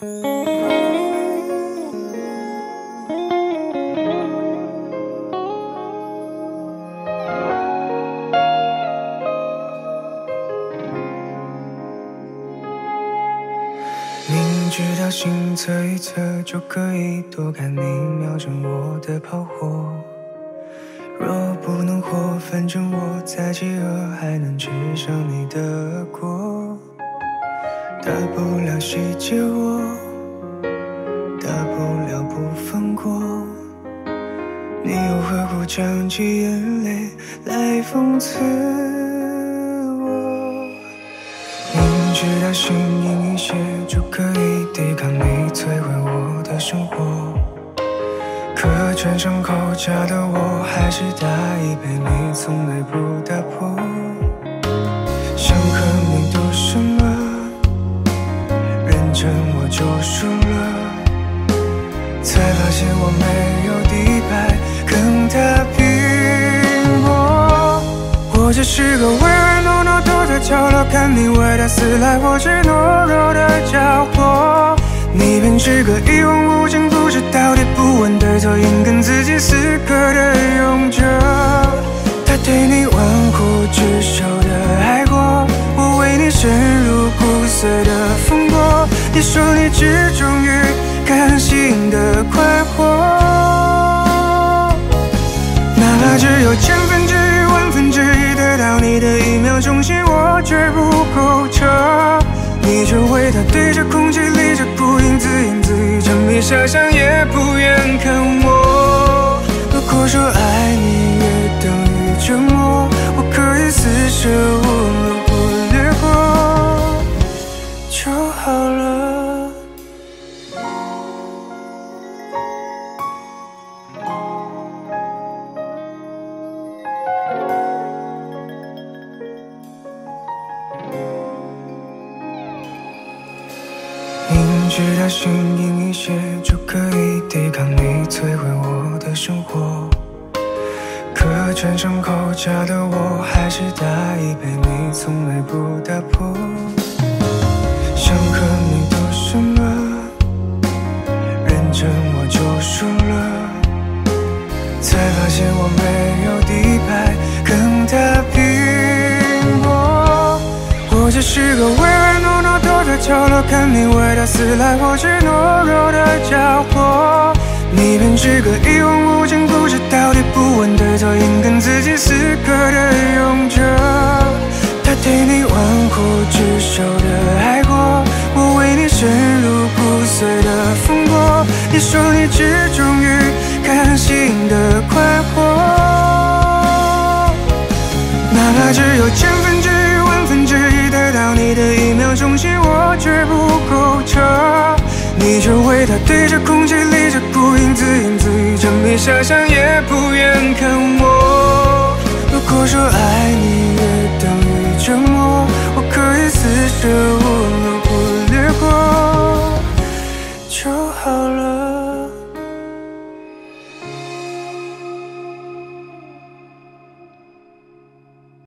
明知道心测一测就可以多看你瞄准我的炮火，若不能活，反正我再饥饿还能吃上你的果。大不了细节我，大不了不放过。你又何苦trang起眼泪来讽刺我？明知道心硬一些就可以抵抗你摧毁我的生活。 可全身扣着的我，还是大一倍，你从来不打破。想和你赌什么？认真我就输了，才发现我没有底牌跟他拼搏。我只是个唯唯诺诺躲在角落，看你为他撕来我却懦弱的家伙。你便是个一望无尽。 不知道底不问对错，硬跟自己死磕的勇者。他对你玩忽职守的爱过，我为你深入骨髓的风波。你说你只忠于感性的快活，哪怕只有1/1000、1/1000得到你的1秒钟心，我绝不够彻。 你却为他对着空气立着孤影，自言自语，沉迷遐想也不愿看我。如果说爱你约等于沉默，我可以四舍五入忽略过就好了。明知道心硬一些就可以抵抗你摧毁我的生活，可全身扣着的我，还是大一倍，你从来不打破。想和你赌什么？认真我就输了，才发现我没有底牌跟他拼搏。我只是个唯唯诺诺。 在角落看你为他撕来我却懦弱的家伙，你便是个一望无尽，不知道底不问对错，硬跟自己死磕的勇者。他对你玩忽职守的爱过，我为你深入骨髓的风波。你说你只忠于感性的快活，哪怕只有1/1000、1/1000得到你的1秒钟心。 却不够彻，你却为他对着空气立着孤影，自言自语，沉迷遐想也不愿看我。如果说爱你约等于折磨，我可以四舍。